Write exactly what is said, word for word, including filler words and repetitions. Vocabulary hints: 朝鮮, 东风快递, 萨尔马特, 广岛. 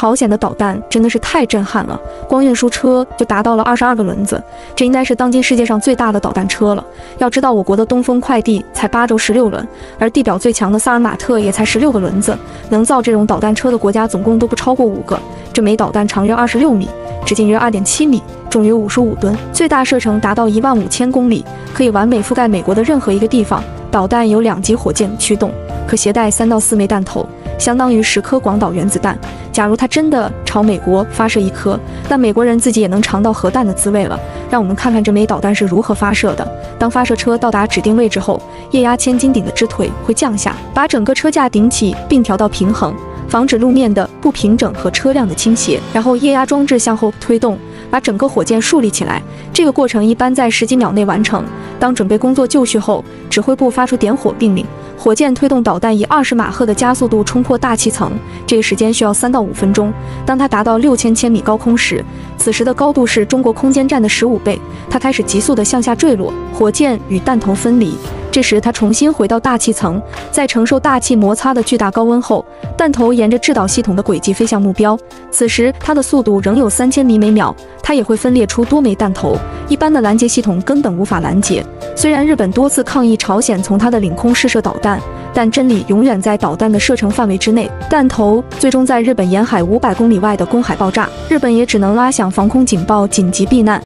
朝鲜的导弹真的是太震撼了，光运输车就达到了二十二个轮子，这应该是当今世界上最大的导弹车了。要知道，我国的东风快递才八轴十六轮，而地表最强的萨尔马特也才十六个轮子。能造这种导弹车的国家总共都不超过五个。这枚导弹长约二十六米，直径约二点七米，重约五十五吨，最大射程达到一万五千公里，可以完美覆盖美国的任何一个地方。导弹由两级火箭驱动，可携带三到四枚弹头。 相当于十颗广岛原子弹。假如他真的朝美国发射一颗，那美国人自己也能尝到核弹的滋味了。让我们看看这枚导弹是如何发射的。当发射车到达指定位置后，液压千斤顶的支腿会降下，把整个车架顶起并调到平衡，防止路面的不平整和车辆的倾斜。然后液压装置向后推动，把整个火箭竖立起来。这个过程一般在十几秒内完成。当准备工作就绪后，指挥部发出点火命令。 火箭推动导弹以二十马赫的加速度冲破大气层，这个时间需要三到五分钟。当它达到六千千米高空时，此时的高度是中国空间站的十五倍，它开始急速的向下坠落，火箭与弹头分离。这时它重新回到大气层，在承受大气摩擦的巨大高温后，弹头沿着制导系统的轨迹飞向目标。此时它的速度仍有三千米每秒，它也会分裂出多枚弹头，一般的拦截系统根本无法拦截。 虽然日本多次抗议朝鲜从它的领空试射导弹，但真理永远在导弹的射程范围之内。弹头最终在日本沿海五百公里外的公海爆炸，日本也只能拉响防空警报紧急避难。